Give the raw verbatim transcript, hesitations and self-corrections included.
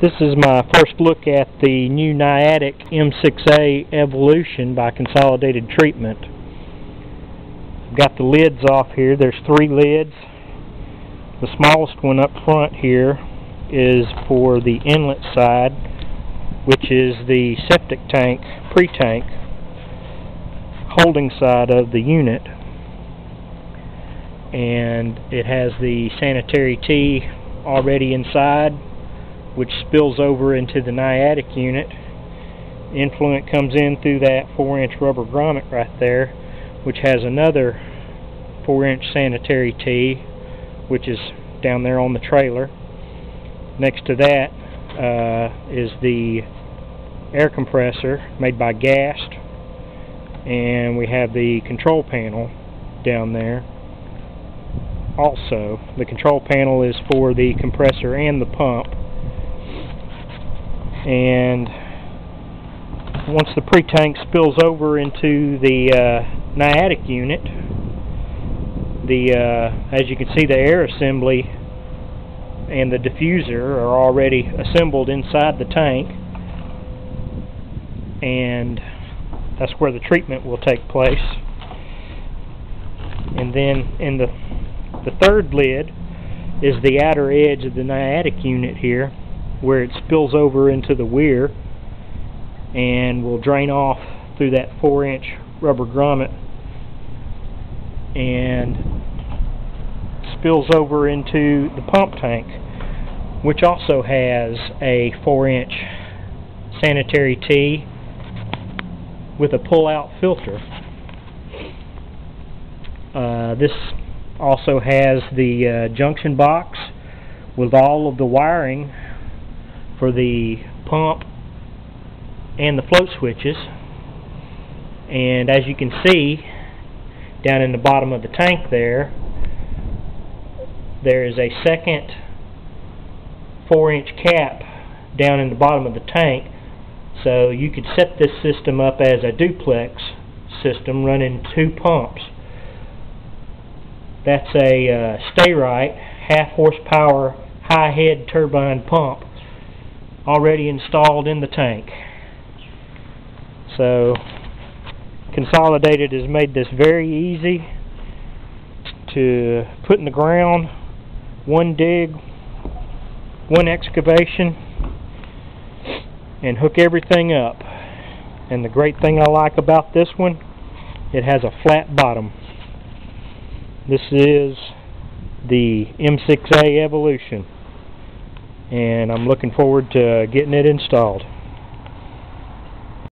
This is my first look at the new NAYADIC M six A Evolution by Consolidated Treatment. I've got the lids off here. There's three lids. The smallest one up front here is for the inlet side, which is the septic tank, pre-tank, holding side of the unit. And it has the sanitary tee already inside, which spills over into the NAYADIC unit. Influent comes in through that four inch rubber grommet right there, which has another four inch sanitary tee, which is down there on the trailer. Next to that uh, is the air compressor made by GAST, and we have the control panel down there. Also, the control panel is for the compressor and the pump. And once the pre-tank spills over into the uh, NAYADIC unit, the uh, as you can see, the air assembly and the diffuser are already assembled inside the tank, and that's where the treatment will take place. And then in the the third lid is the outer edge of the NAYADIC unit here, where it spills over into the weir and will drain off through that four inch rubber grommet and spills over into the pump tank, which also has a four inch sanitary tee with a pull-out filter. Uh, this also has the uh, junction box with all of the wiring for the pump and the float switches. And as you can see down in the bottom of the tank there there is a second four inch cap down in the bottom of the tank, so you could set this system up as a duplex system running two pumps. That's a uh, Stayrite half horsepower high head turbine pump already installed in the tank. So Consolidated has made this very easy to put in the ground. One dig, one excavation, and hook everything up. And the great thing I like about this one, it has a flat bottom. This is the M six A Evolution, and I'm looking forward to getting it installed.